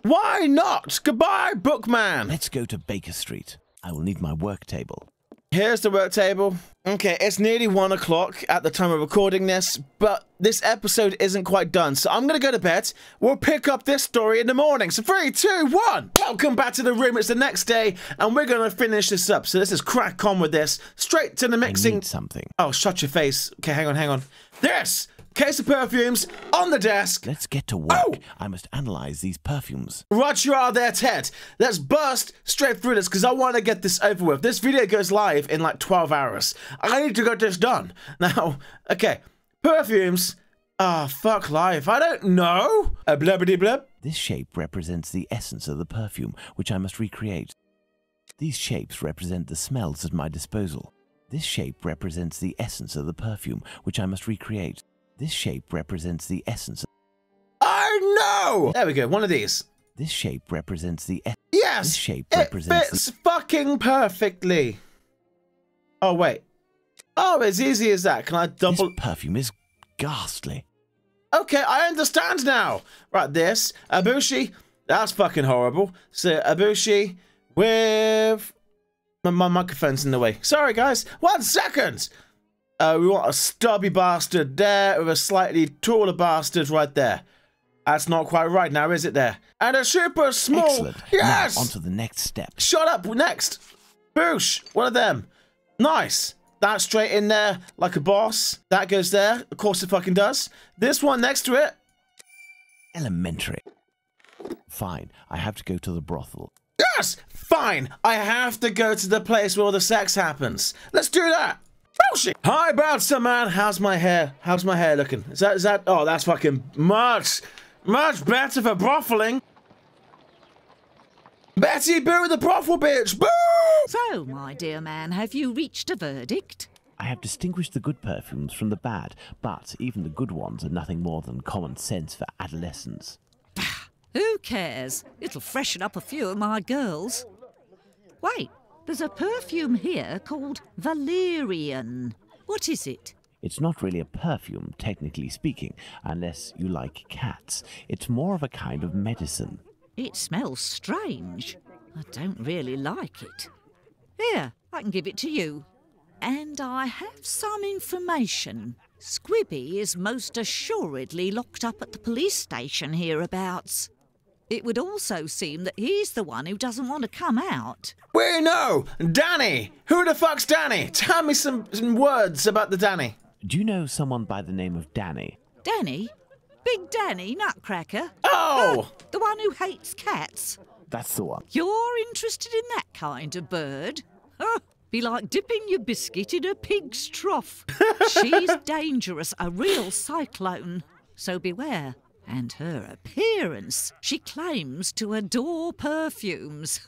Why not? Goodbye, bookman. Let's go to Baker Street. I will need my work table. Here's the work table. Okay, it's nearly one o'clock at the time of recording this, but this episode isn't quite done, so I'm gonna go to bed. We'll pick up this story in the morning. So three, two, one! Welcome back to the room. It's the next day, and we're gonna finish this up. So let's just crack on with this. Straight to the mixing. I need something. Oh, shut your face. Okay, hang on, hang on. This! Case of perfumes on the desk. Let's get to work. Oh! I must analyze these perfumes. Right you are there, Ted. Let's burst straight through this because I want to get this over with. This video goes live in like twelve hours. I need to get this done. Now, okay. Perfumes. Ah, oh, fuck life. I don't know. A blebbity bleb. This shape represents the essence of the perfume, which I must recreate. These shapes represent the smells at my disposal. This shape represents the essence of the perfume, which I must recreate. This shape represents the essence of... Oh, no! There we go, one of these. This shape represents the... E yes! This shape it represents... fits the fucking perfectly. Oh, wait. Oh, as easy as that. Can I double... This perfume is ghastly. Okay, I understand now. Right, this. Ibushi. That's fucking horrible. So, Ibushi with... My, my microphone's in the way. Sorry, guys. One second! Uh, we want a stubby bastard there with a slightly taller bastard right there. That's not quite right now, is it there? And a super small... Excellent. Yes! Now, on to the next step. Shut up, next. Boosh, one of them. Nice. That's straight in there like a boss. That goes there. Of course it fucking does. This one next to it. Elementary. Fine, I have to go to the brothel. Yes! Fine, I have to go to the place where all the sex happens. Let's do that. Bullshit. Hi, Bouncer Man. How's my hair? How's my hair looking? Is that, is that, oh, that's fucking much, much better for brothling. Betty Boo, the brothel bitch. Boo! So, my dear man, have you reached a verdict? I have distinguished the good perfumes from the bad, but even the good ones are nothing more than common sense for adolescents. Bah, who cares? It'll freshen up a few of my girls. Wait. There's a perfume here called Valerian. What is it? It's not really a perfume, technically speaking, unless you like cats. It's more of a kind of medicine. It smells strange. I don't really like it. Here, I can give it to you. And I have some information. Squibby is most assuredly locked up at the police station hereabouts. It would also seem that he's the one who doesn't want to come out. We know! Danny! Who the fuck's Danny? Tell me some, some words about the Danny. Do you know someone by the name of Danny? Danny? Big Danny Nutcracker? Oh! Uh, the one who hates cats? That's the one. You're interested in that kind of bird? Uh, be like dipping your biscuit in a pig's trough. She's dangerous, a real cyclone. So beware. And her appearance. She claims to adore perfumes.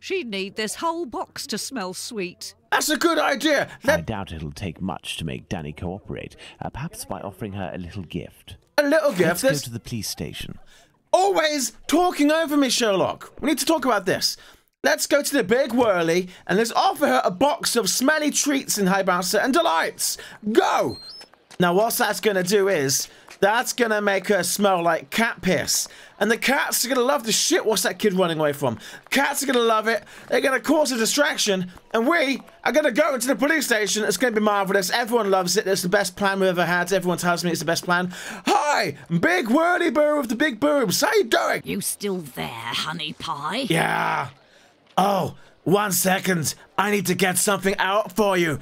She'd need this whole box to smell sweet. That's a good idea. Let I doubt it'll take much to make Danny cooperate, uh, perhaps by offering her a little gift. A little gift? Let's There's... go to the police station. Always talking over me, Sherlock. We need to talk about this. Let's go to the big whirly and let's offer her a box of smelly treats in High Bouncer and Delights. Go! Now, what that's going to do is... That's gonna make her smell like cat piss. And the cats are gonna love the shit. What's that kid running away from? Cats are gonna love it. They're gonna cause a distraction. And we are gonna go into the police station. It's gonna be marvelous. Everyone loves it. It's the best plan we ever had. Everyone tells me it's the best plan. Hi, Big Whirly Boo of the Big Boobs. How you doing? You still there, honey pie? Yeah. Oh, one second. I need to get something out for you.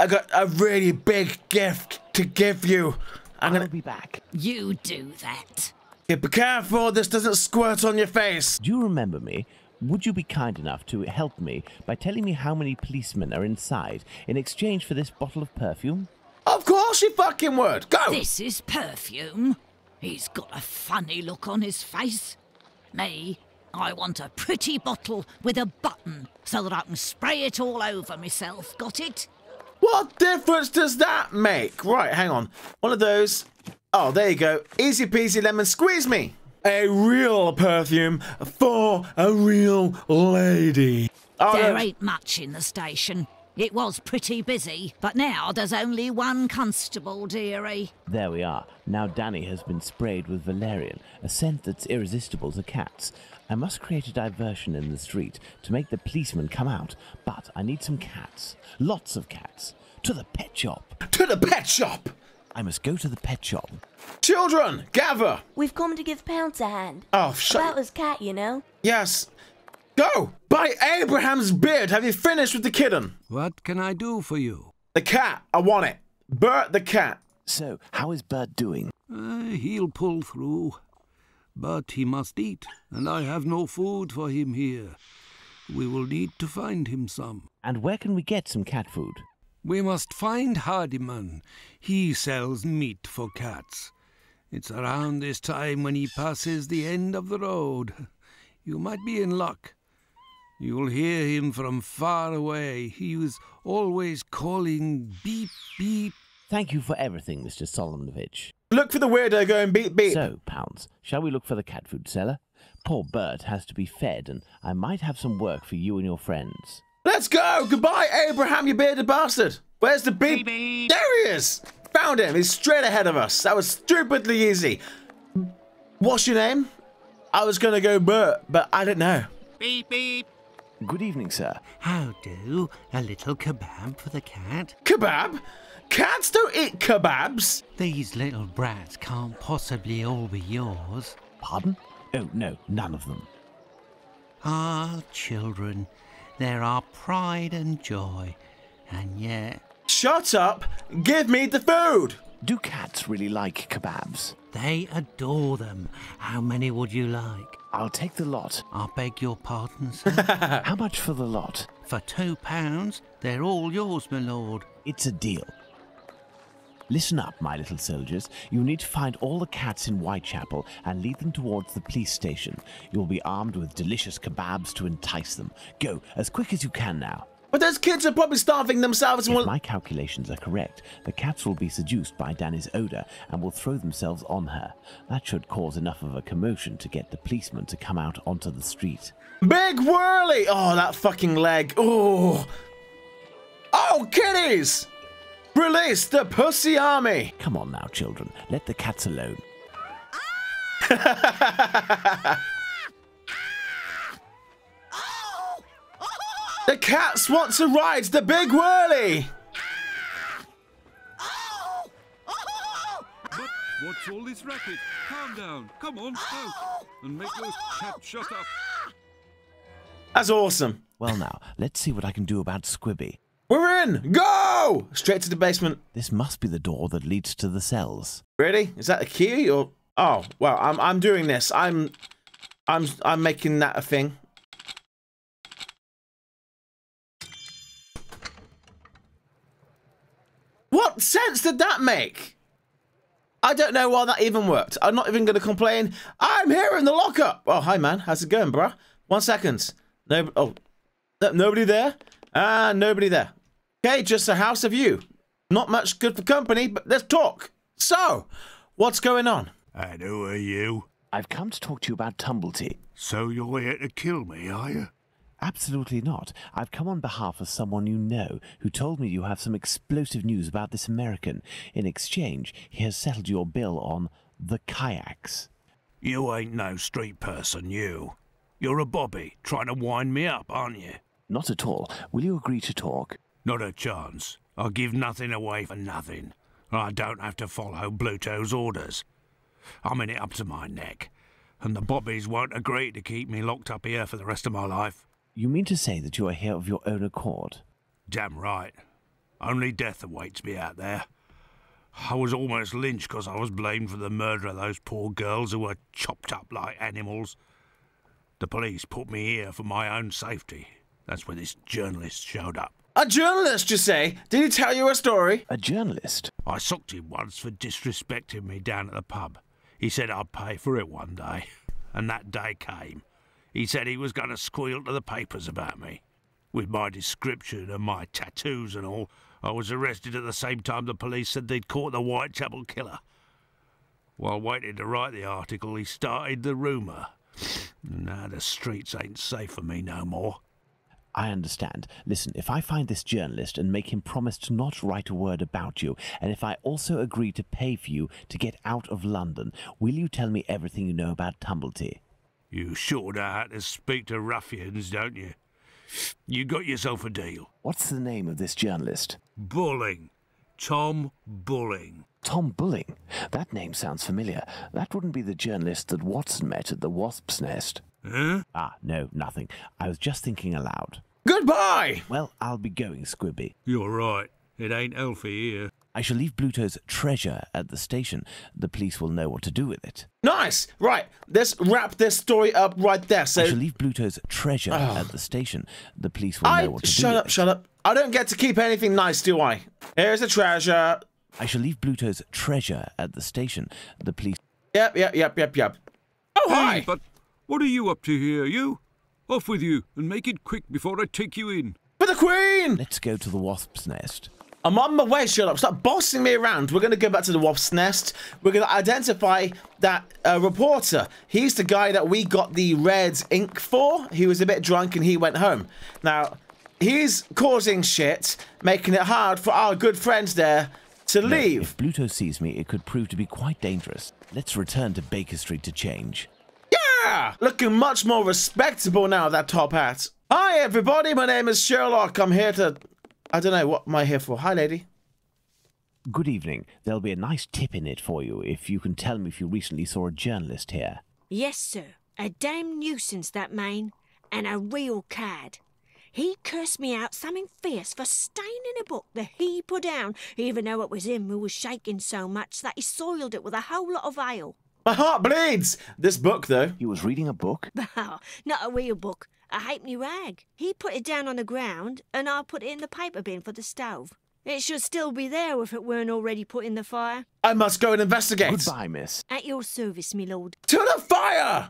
I got a really big gift to give you. I'm gonna I'll be back. You do that. Yeah, be careful, this doesn't squirt on your face. Do you remember me? Would you be kind enough to help me by telling me how many policemen are inside in exchange for this bottle of perfume? Of course you fucking would. Go. This is perfume. He's got a funny look on his face. Me, I want a pretty bottle with a button so that I can spray it all over myself. Got it? What difference does that make? Right, hang on. One of those. Oh, there you go. Easy peasy lemon squeeze me. A real perfume for a real lady. Oh, there ain't much in the station. It was pretty busy, but now there's only one constable, dearie. There we are. Now Danny has been sprayed with valerian, a scent that's irresistible to cats. I must create a diversion in the street to make the policeman come out, but I need some cats. Lots of cats. To the pet shop. To the pet shop! I must go to the pet shop. Children, gather! We've come to give Pounce a hand. Oh, shut up. About his cat, you know. Yes. Go! By Abraham's beard, have you finished with the kitten? What can I do for you? The cat, I want it. Bert the cat. So, how is Bert doing? Uh, he'll pull through. But he must eat, and I have no food for him here. We will need to find him some. And where can we get some cat food? We must find Hardiman. He sells meat for cats. It's around this time when he passes the end of the road. You might be in luck. You'll hear him from far away. He was always calling beep, beep. Thank you for everything, Mister Solomonovich. Look for the weirdo going beep, beep. So, Pounce, shall we look for the cat food seller? Poor Bert has to be fed, and I might have some work for you and your friends. Let's go! Goodbye, Abraham, you bearded bastard! Where's the beep? Beep. There he is! Found him! He's straight ahead of us. That was stupidly easy. What's your name? I was going to go Bert, but I don't know. Beep, beep. Good evening, sir. How do? A little kebab for the cat? Kebab? Cats don't eat kebabs! These little brats can't possibly all be yours. Pardon? Oh, no, none of them. Ah, children, there are pride and joy, and yet... Shut up! Give me the food! Do cats really like kebabs? They adore them. How many would you like? I'll take the lot. I beg your pardon, sir? How much for the lot? For two pounds, they're all yours, my lord. It's a deal. Listen up, my little soldiers. You need to find all the cats in Whitechapel and lead them towards the police station. You'll be armed with delicious kebabs to entice them. Go, as quick as you can now. But those kids are probably starving themselves. If my calculations are correct, the cats will be seduced by Danny's odour and will throw themselves on her. That should cause enough of a commotion to get the policeman to come out onto the street. Big whirly! Oh, that fucking leg. Oh, oh, kitties! Release the pussy army! Come on now, children. Let the cats alone. The cats want to ride the big whirly! But what's all this racket? Calm down, come on, out! And make those cats shut up! That's awesome. Well now, let's see what I can do about Squibby. We're in! Go! Straight to the basement. This must be the door that leads to the cells. Really? Is that a key or... Oh, well, I'm, I'm doing this. I'm... I'm, I'm making that a thing. What sense did that make? I don't know why that even worked. I'm not even going to complain. I'm here in the lockup. Oh, hi, man. How's it going, bruh? One second. No... Oh. Nobody there? Ah, uh, nobody there. Okay, just a house of you. Not much good for company, but let's talk. So, what's going on? And who are you? I've come to talk to you about Tumblety. So you're here to kill me, are you? Absolutely not. I've come on behalf of someone you know, who told me you have some explosive news about this American. In exchange, he has settled your bill on the kayaks. You ain't no street person, you. You're a bobby, trying to wind me up, aren't you? Not at all. Will you agree to talk? Not a chance. I'll give nothing away for nothing. I don't have to follow Bluto's orders. I'm in it up to my neck, and the bobbies won't agree to keep me locked up here for the rest of my life. You mean to say that you are here of your own accord? Damn right. Only death awaits me out there. I was almost lynched because I was blamed for the murder of those poor girls who were chopped up like animals. The police put me here for my own safety. That's when this journalist showed up. A journalist, you say? Did he tell you a story? A journalist? I socked him once for disrespecting me down at the pub. He said I'd pay for it one day. And that day came. He said he was going to squeal to the papers about me. With my description and my tattoos and all, I was arrested at the same time the police said they'd caught the Whitechapel killer. While waiting to write the article, he started the rumour. Now the streets ain't safe for me no more. I understand. Listen, if I find this journalist and make him promise to not write a word about you, and if I also agree to pay for you to get out of London, will you tell me everything you know about Tumblety? You sure know how to speak to ruffians, don't you? You got yourself a deal. What's the name of this journalist? Bulling. Tom Bulling. Tom Bulling? That name sounds familiar. That wouldn't be the journalist that Watson met at the Wasp's Nest. Huh? Ah, no, nothing. I was just thinking aloud. Goodbye! Well, I'll be going, Squibby. You're right. It ain't healthy here. I shall leave Bluto's treasure at the station. The police will know what to do with it. Nice! Right, let's wrap this story up right there. So I shall leave Bluto's treasure oh. at the station. The police will I... know what to shut do up, with Shut up, shut up. I don't get to keep anything nice, do I? Here's the treasure. I shall leave Bluto's treasure at the station. The police... Yep, yep, yep, yep, yep. Oh, hey, hi! But what are you up to here, you? Off with you, and make it quick before I take you in. For the Queen! Let's go to the Wasp's Nest. I'm on my way, Sherlock. Stop bossing me around. We're going to go back to the Wasp's Nest. We're going to identify that uh, reporter. He's the guy that we got the red ink for. He was a bit drunk and he went home. Now, he's causing shit, making it hard for our good friends there to no, leave. If Bluto sees me, it could prove to be quite dangerous. Let's return to Baker Street to change. Yeah! Looking much more respectable now, that top hat. Hi, everybody. My name is Sherlock. I'm here to... I don't know, what am I here for? Hi, lady. Good evening. There'll be a nice tip in it for you if you can tell me if you recently saw a journalist here. Yes, sir. A damn nuisance, that man. And a real cad. He cursed me out something fierce for staining a book that he put down, even though it was him who was shaking so much that he soiled it with a whole lot of ale. My heart bleeds! This book, though. He was reading a book? Not a real book. A halfpenny rag. He put it down on the ground and I put it in the paper bin for the stove. It should still be there if it weren't already put in the fire. I must go and investigate. Goodbye, miss. At your service, me lord. To the fire!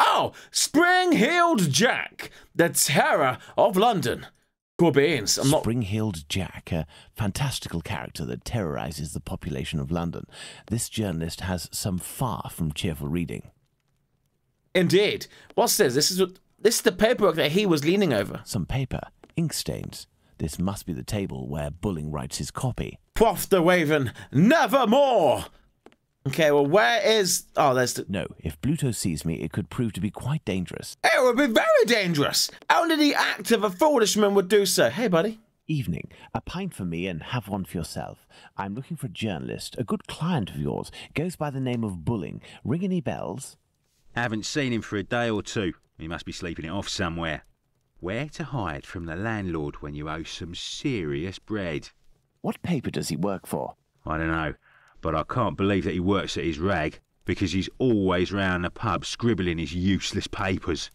Oh! Spring-heeled Jack, the terror of London. Good beans. I'm not... Spring-heeled Jack, a fantastical character that terrorises the population of London. This journalist has some far from cheerful reading. Indeed. What's this? This is what, this is the paperwork that he was leaning over. Some paper, ink stains. This must be the table where Bulling writes his copy. Quoth the Raven, nevermore. Okay, well, where is... Oh, there's the... No, if Bluto sees me, it could prove to be quite dangerous. It would be very dangerous! Only the act of a foolish man would do so. Hey, buddy. Evening. A pint for me and have one for yourself. I'm looking for a journalist, a good client of yours. Goes by the name of Bulling. Ring any bells? Haven't seen him for a day or two. He must be sleeping it off somewhere. Where to hide from the landlord when you owe some serious bread? What paper does he work for? I don't know. But I can't believe that he works at his rag, because he's always round the pub scribbling his useless papers.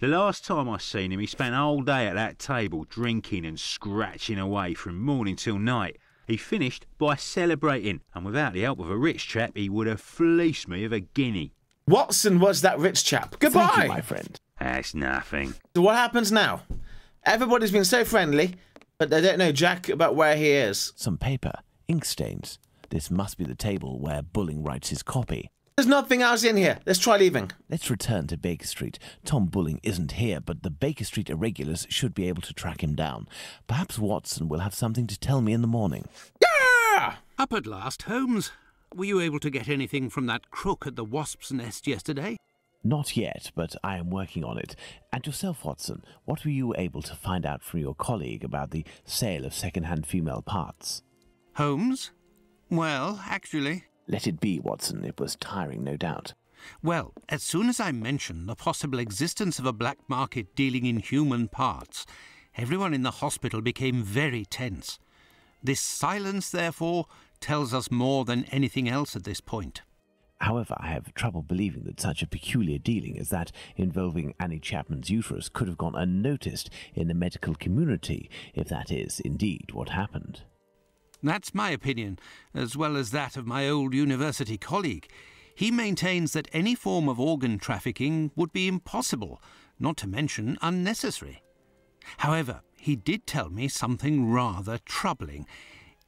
The last time I seen him, he spent a whole day at that table drinking and scratching away from morning till night. He finished by celebrating, and without the help of a rich chap, he would have fleeced me of a guinea. Watson was that rich chap. Goodbye! Thank you, my friend. That's nothing. So what happens now? Everybody's been so friendly, but they don't know Jack about where he is. Some paper, ink stains. This must be the table where Bulling writes his copy. There's nothing else in here. Let's try leaving. Let's return to Baker Street. Tom Bulling isn't here, but the Baker Street Irregulars should be able to track him down. Perhaps Watson will have something to tell me in the morning. Yeah! Up at last, Holmes. Were you able to get anything from that crook at the Wasp's Nest yesterday? Not yet, but I am working on it. And yourself, Watson, what were you able to find out from your colleague about the sale of second-hand female parts? Holmes? Well, actually... Let it be, Watson. It was tiring, no doubt. Well, as soon as I mentioned the possible existence of a black market dealing in human parts, everyone in the hospital became very tense. This silence, therefore, tells us more than anything else at this point. However, I have trouble believing that such a peculiar dealing as that involving Annie Chapman's uterus could have gone unnoticed in the medical community, if that is indeed what happened. That's my opinion, as well as that of my old university colleague. He maintains that any form of organ trafficking would be impossible, not to mention unnecessary. However, he did tell me something rather troubling.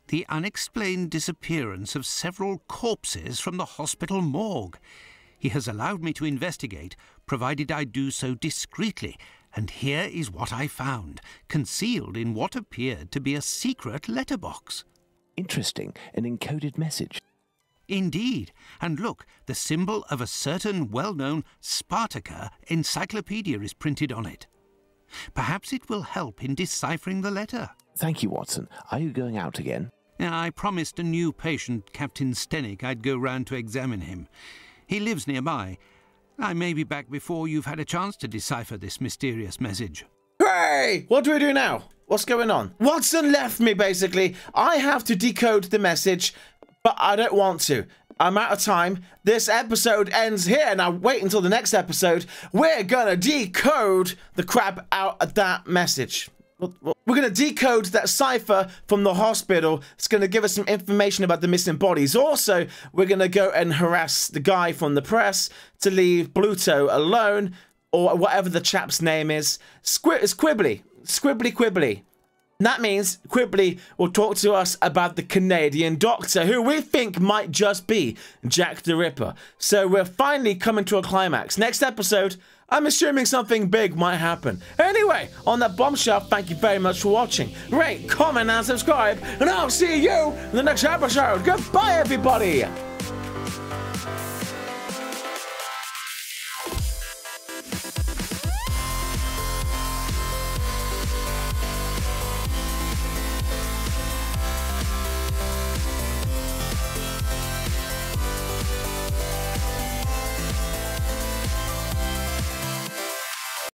The unexplained disappearance of several corpses from the hospital morgue. he has allowed me to investigate, provided I do so discreetly, and here is what I found, concealed in what appeared to be a secret letterbox. Interesting, an encoded message. Indeed, and look, the symbol of a certain well-known Spartica encyclopedia is printed on it. Perhaps it will help in deciphering the letter. Thank you, Watson. Are you going out again? I promised a new patient, Captain Stenick, I'd go round to examine him. He lives nearby. I may be back before you've had a chance to decipher this mysterious message. Hey! What do we do now? What's going on? Watson left me, basically. I have to decode the message, but I don't want to. I'm out of time. This episode ends here. Now, wait until the next episode. We're gonna decode the crap out of that message. We're gonna decode that cipher from the hospital. It's gonna give us some information about the missing bodies. Also, we're gonna go and harass the guy from the press to leave Bluto alone, or whatever the chap's name is. Squib Squibbly. Squibbly Quibbly. That means Quibbly will talk to us about the Canadian doctor, who we think might just be Jack the Ripper. So we're finally coming to a climax. Next episode, I'm assuming something big might happen. Anyway, on that bombshell, thank you very much for watching. Rate, comment, and subscribe, and I'll see you in the next episode. Goodbye, everybody!